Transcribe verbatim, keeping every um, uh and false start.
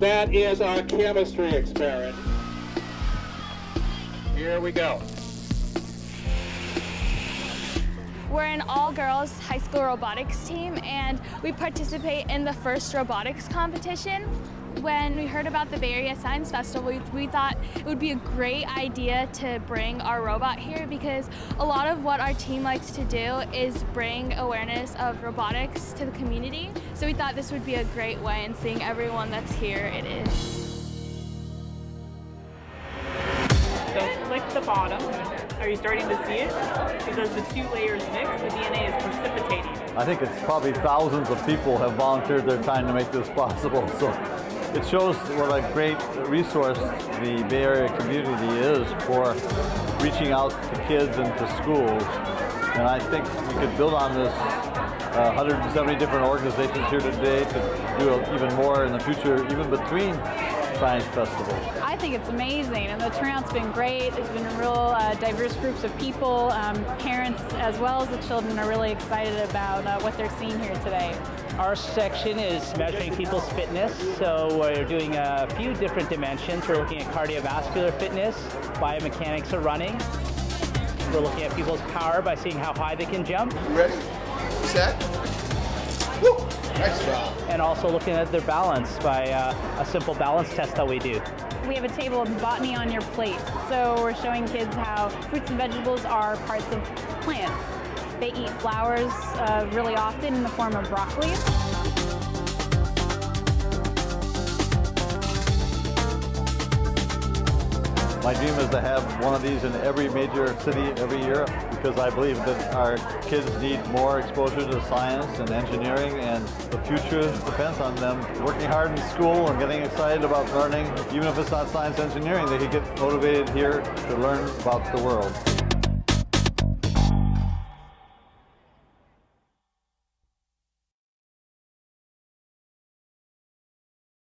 That is our chemistry experiment. Here we go. We're an all-girls high school robotics team, and we participate in the FIRST robotics competition. When we heard about the Bay Area Science Festival, we, we thought it would be a great idea to bring our robot here, because a lot of what our team likes to do is bring awareness of robotics to the community. So we thought this would be a great way, and seeing everyone that's here, it is. So click the bottom. Are you starting to see it? Because the two layers mix, the D N A is precipitating. I think it's probably thousands of people have volunteered their time to make this possible. So it shows what a great resource the Bay Area community is for reaching out to kids and to schools. And I think we could build on this. Uh, one hundred seventy different organizations here today to do even more in the future, even between science festivals. I think it's amazing, and the turnout's been great. There's been real uh, diverse groups of people. Um, parents as well as the children are really excited about uh, what they're seeing here today. Our section is measuring people's fitness, so we're doing a few different dimensions. We're looking at cardiovascular fitness, biomechanics of running. We're looking at people's power by seeing how high they can jump. You ready? Set. Woo! Nice job. And also looking at their balance by uh, a simple balance test that we do. We have a table of botany on your plate. So we're showing kids how fruits and vegetables are parts of plants. They eat flowers uh, really often in the form of broccoli. My dream is to have one of these in every major city every year, because I believe that our kids need more exposure to science and engineering, and the future depends on them working hard in school and getting excited about learning. Even if it's not science engineering, they can get motivated here to learn about the world.